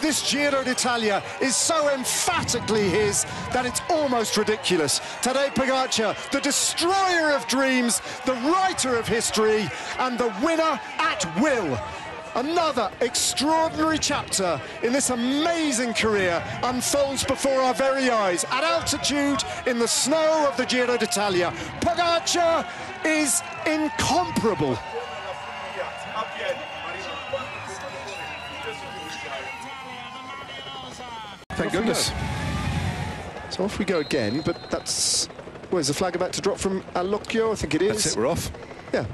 This Giro d'Italia is so emphatically his that it's almost ridiculous. Tadej Pogacar, the destroyer of dreams, the writer of history, and the winner at will. Another extraordinary chapter in this amazing career unfolds before our very eyes. At altitude, in the snow of the Giro d'Italia, Pogacar is incomparable. Thank goodness. So off we go again, but that's... Well, is the flag about to drop from Allocchio? I think it is. That's it, we're off. Yeah.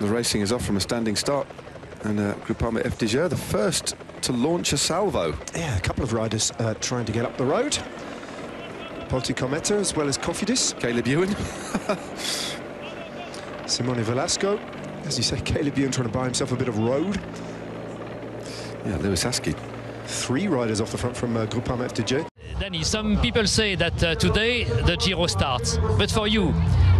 The racing is off from a standing start. And Groupama-FDJ, the first to launch a salvo. Yeah, a couple of riders trying to get up the road. Polti Cometa as well as Kofidis. Caleb Ewan. Simone Velasco. As you say, Caleb Ewan trying to buy himself a bit of road. Yeah, Lewis Askey. Three riders off the front from Groupama-FDJ. Danny, some people say that today the Giro starts, but for you,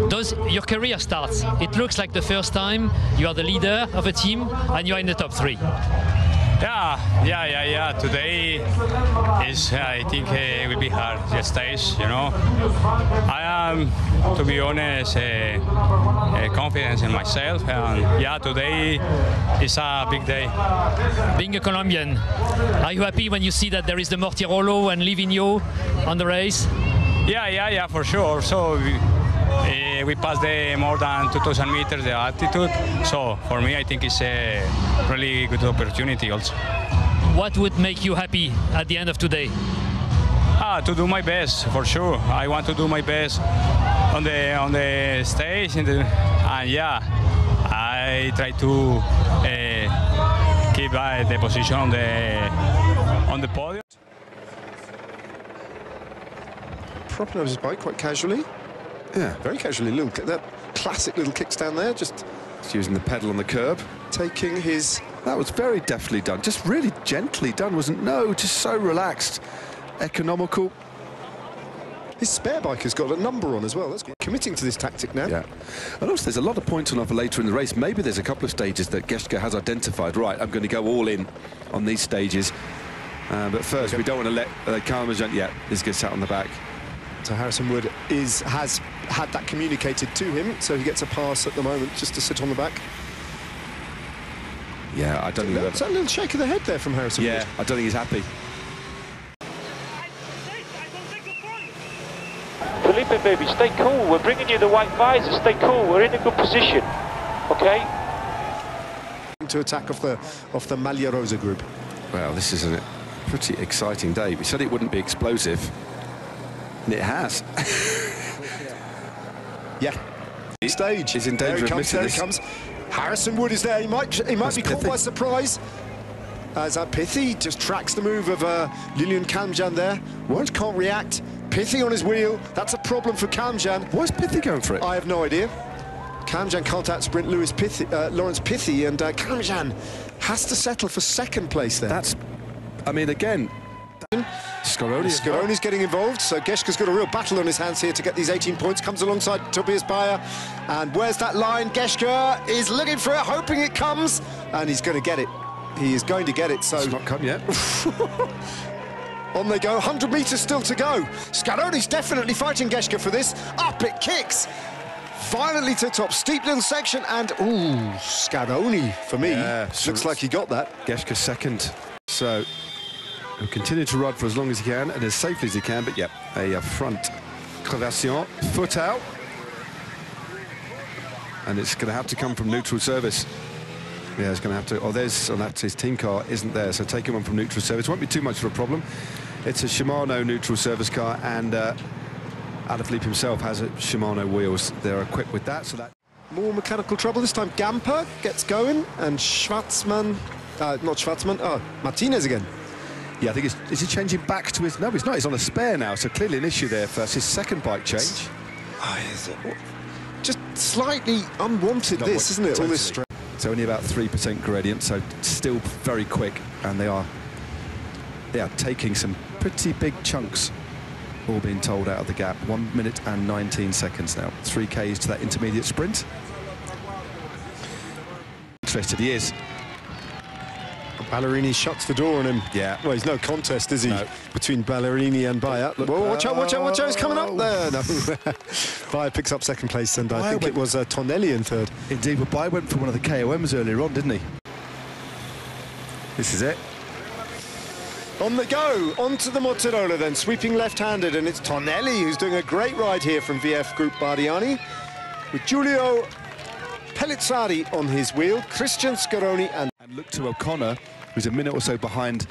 does your career start? It looks like the first time you are the leader of a team and you are in the top three. Yeah. Today is, I think, it will be hard. Just days, you know. I am, to be honest, confident in myself, and yeah, today is a big day. Being a Colombian, are you happy when you see that there is the Mortirolo and Livigno on the race? Yeah, for sure. So. We passed the more than 2,000 meters the altitude, so for me I think it's a really good opportunity also. What would make you happy at the end of today? To do my best, for sure. I want to do my best on the stage, and yeah, I try to keep the position on the podium. Propping up his bike quite casually. Yeah, very casually, little, that classic little kickstand there, just using the pedal on the curb. Taking his... That was very deftly done, just really gently done, wasn't? No, just so relaxed, economical. His spare bike has got a number on as well. That's committing to this tactic now. Yeah. And also, there's a lot of points on offer later in the race. Maybe there's a couple of stages that Geschke has identified. Right, I'm going to go all in on these stages. But first, okay, we don't want to let Calmejane... Yeah, this gets out on the back. So Harrison Wood has had that communicated to him, so he gets a pass at the moment just to sit on the back. Yeah, I don't think that's... That little shake of the head there from Harrison Wood. Yeah, I don't think he's happy. Felipe, baby, stay cool. We're bringing you the white visor. Stay cool. We're in a good position. Okay? To attack off the Maglia Rosa group. Well, this is a pretty exciting day. We said it wouldn't be explosive. And it has. Yeah. Stage. He's in danger of missing this. There he comes. Harrison Wood is there. He might be caught by surprise. As Pithie just tracks the move of Lilian Calmejane there. Wood can't react. Pithie on his wheel. That's a problem for Calmejane. Why's Pithie going for it? I have no idea. Calmejane can't out-sprint Laurence Pithie, and Calmejane has to settle for second place there. That's... I mean, again... Scaroni's getting involved, so Geschke's got a real battle on his hands here to get these 18 points. Comes alongside Tobias Bayer, and where's that line? Geschke is looking for it, hoping it comes, and he's going to get it. He is going to get it, so... It's not come yet. On they go, 100 metres still to go. Scaroni's definitely fighting Geschke for this. Up it kicks, violently to top, steep little section, and... Ooh, Scaroni, for me, looks like he got that. Geschke second, so... He'll continue to ride for as long as he can and as safely as he can, but yep, a front crevassement, foot out. And it's going to have to come from neutral service. Yeah, it's going to have to... Oh, there's... Oh, that's his team car, isn't there? So taking one from neutral service won't be too much of a problem. It's a Shimano neutral service car, and Alaphilippe himself has a Shimano wheels. They're equipped with that, so that... More mechanical trouble this time. Gamper gets going, and Schwarzman... not Schwarzman, oh, Martinez again. Yeah, I think it's... Is he changing back to his... No, he's not. He's on a spare now, so clearly an issue there first. His second bike change. Oh, is it? Just slightly unwanted, this, isn't it? Totally. All this strength. So only about 3% gradient, so still very quick. And they are taking some pretty big chunks, all being told, out of the gap. 1 minute and 19 seconds now. 3Ks to that intermediate sprint. interested he is. Ballerini shuts the door on him. Yeah. Well, he's no contest, is he? No. Between Ballerini and Bayer. Look, whoa, watch out, watch out, watch out. He's coming up there. No. Bayer picks up second place, and I think it was Tonelli in third. Indeed, but Bayer went for one of the KOMs earlier on, didn't he? This is it. On the go, onto the Mortirolo then, sweeping left-handed, and it's Tonelli who's doing a great ride here from VF Group Bardiani, with Giulio Pellizzari on his wheel, Christian Scaroni, and look to O'Connor, who's a minute or so behind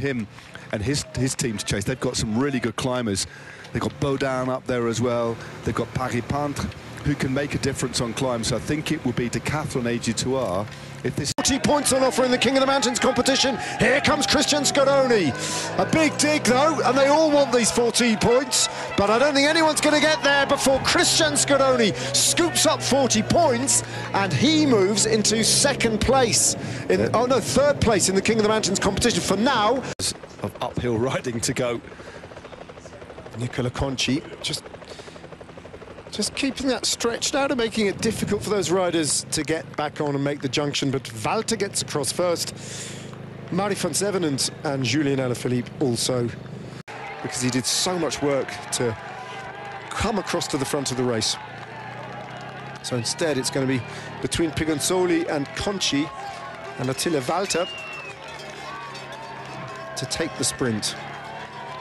him and his team to chase. They've got some really good climbers. They've got Baudin up there as well. They've got Paret-Peintre, who can make a difference on climbs. So I think it will be Decathlon AG2R. If this 40 points on offer in the King of the Mountains competition. Here comes Christian Scaroni. A big dig, though, and they all want these 40 points. But I don't think anyone's going to get there before Christian Scaroni scoops up 40 points, and he moves into second place. Third place in the King of the Mountains competition for now. Of uphill riding to go. Nicola Conchi just keeping that stretched out and making it difficult for those riders to get back on and make the junction, but Valter gets across first. Mari van Zevenend and Julien Alaphilippe also, because he did so much work to come across to the front of the race. So instead it's going to be between Piganzoli and Conchi and Attila Valter to take the sprint.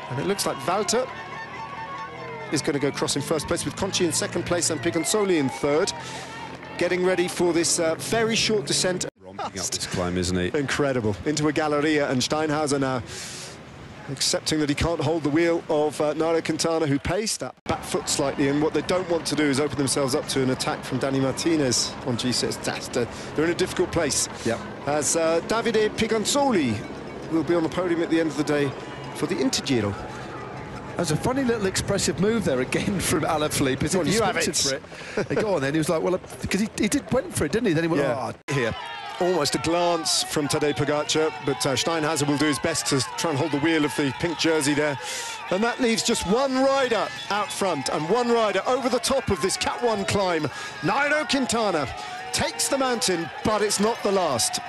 And it looks like Valter is going to go cross in first place, with Conchi in second place and Piganzoli in third, getting ready for this very short descent. Romping up this climb, isn't he? Incredible. Into a Galleria, and Steinhauser now accepting that he can't hold the wheel of Nairo Quintana, who paced that back foot slightly, and what they don't want to do is open themselves up to an attack from Danny Martinez on G6. They're in a difficult place. Yep. As Davide Piganzoli will be on the podium at the end of the day for the Intergiro. That was a funny little expressive move there again from Alaphilippe. Is it? You have it. For it. Go on then. He was like, well, because he did went for it, didn't he? Then he went, yeah. Oh, here. Almost a glance from Tadej Pogacar, but Steinhauser will do his best to try and hold the wheel of the pink jersey there. And that leaves just one rider out front, and one rider over the top of this Cat 1 climb. Nairo Quintana takes the mountain, but it's not the last.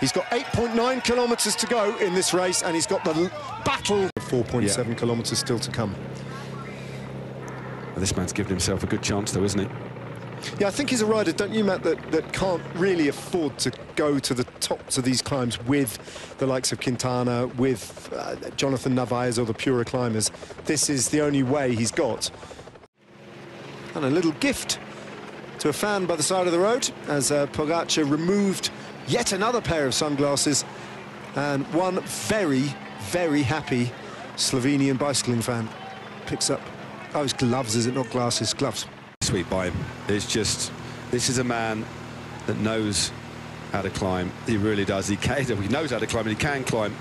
He's got 8.9 kilometres to go in this race, and he's got the battle. 4.7 kilometres still to come. Well, this man's given himself a good chance, though, isn't he? Yeah, I think he's a rider, don't you, Matt, that can't really afford to go to the tops of these climbs with the likes of Quintana, with Jonathan Narvaez or the purer climbers. This is the only way he's got. And a little gift to a fan by the side of the road as Pogacar removed yet another pair of sunglasses, and one very, very happy Slovenian bicycling fan picks up, oh, it's gloves, is it not glasses? Gloves. Sweet by him. It's just, this is a man that knows how to climb. He really does. He knows how to climb, and he can climb.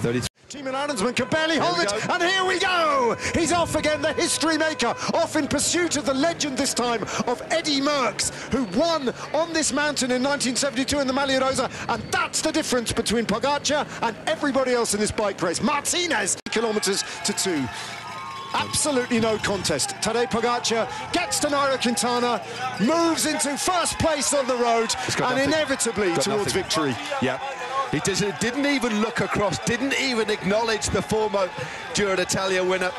33. Team announcement can barely hold it, and here we go! He's off again, the history maker, off in pursuit of the legend this time of Eddy Merckx, who won on this mountain in 1972 in the Maglia Rosa, and that's the difference between Pogacar and everybody else in this bike race. Martinez, kilometres to 2. Absolutely no contest. Tadej Pogacar gets to Nairo Quintana, moves into first place on the road, and inevitably towards victory. Yeah. He didn't even look across, didn't even acknowledge the former Giro d'Italia winner.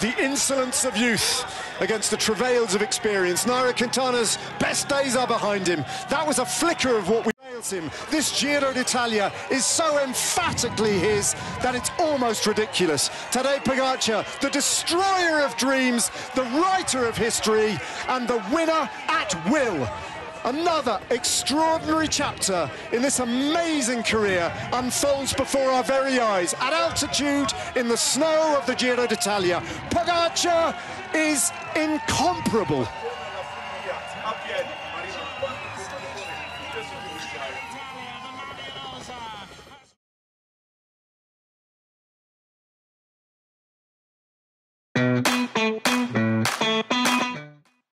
The insolence of youth against the travails of experience. Nairo Quintana's best days are behind him. That was a flicker of what we failed him. This Giro d'Italia is so emphatically his that it's almost ridiculous. Tadej Pogacar, the destroyer of dreams, the writer of history, and the winner at will. Another extraordinary chapter in this amazing career unfolds before our very eyes. At altitude, in the snow of the Giro d'Italia, Pogacar is incomparable.